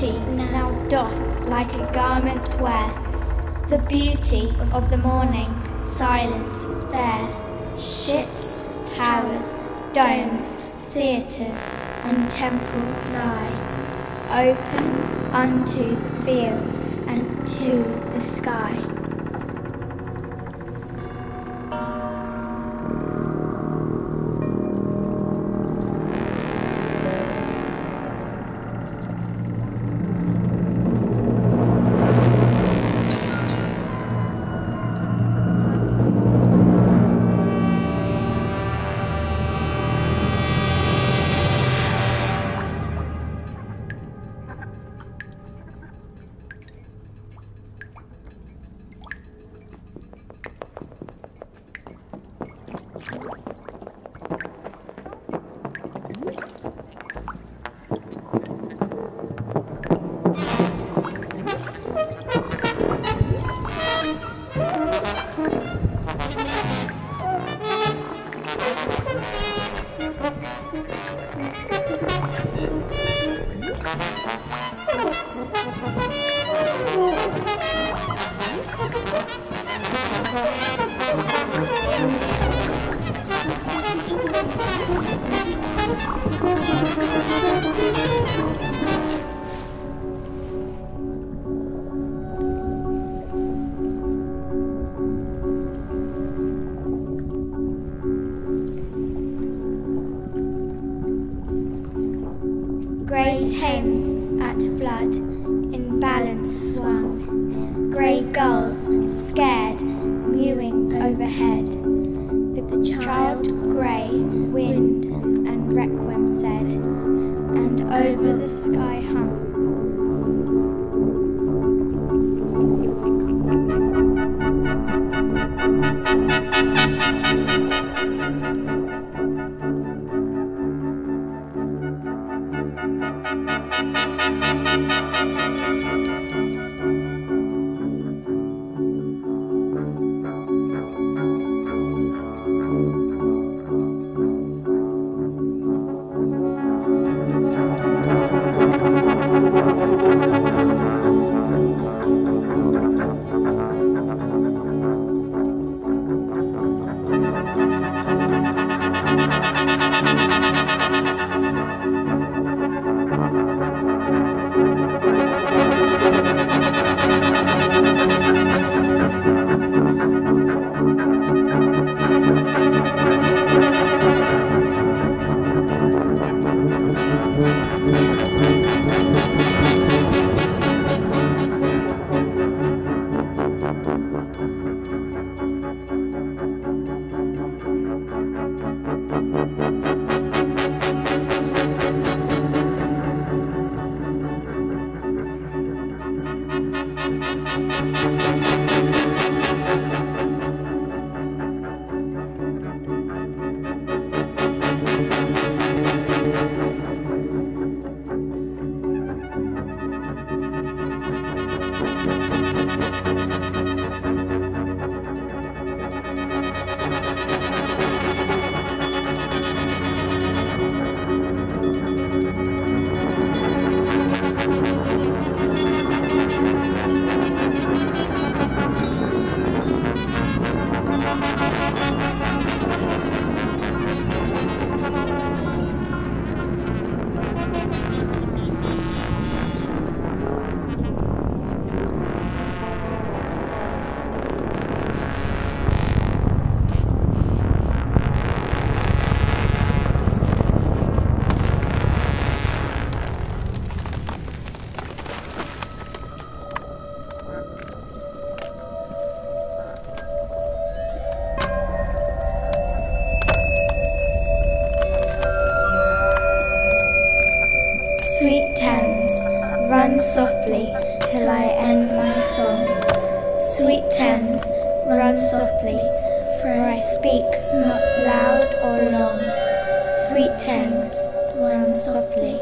beauty now doth like a garment wear, the beauty of the morning, silent, bare. Ships, towers, domes, theatres, and temples lie, open unto the fields and to the sky. Grey Thames at flood in balance swung, grey gulls scared mewing overhead. The child grey wind and requiem said, and over the sky hung. Sweet Thames, run softly till I end my song. Sweet Thames, run softly, for I speak not loud or long. Sweet Thames, run softly.